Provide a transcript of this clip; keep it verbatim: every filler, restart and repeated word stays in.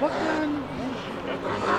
Book done.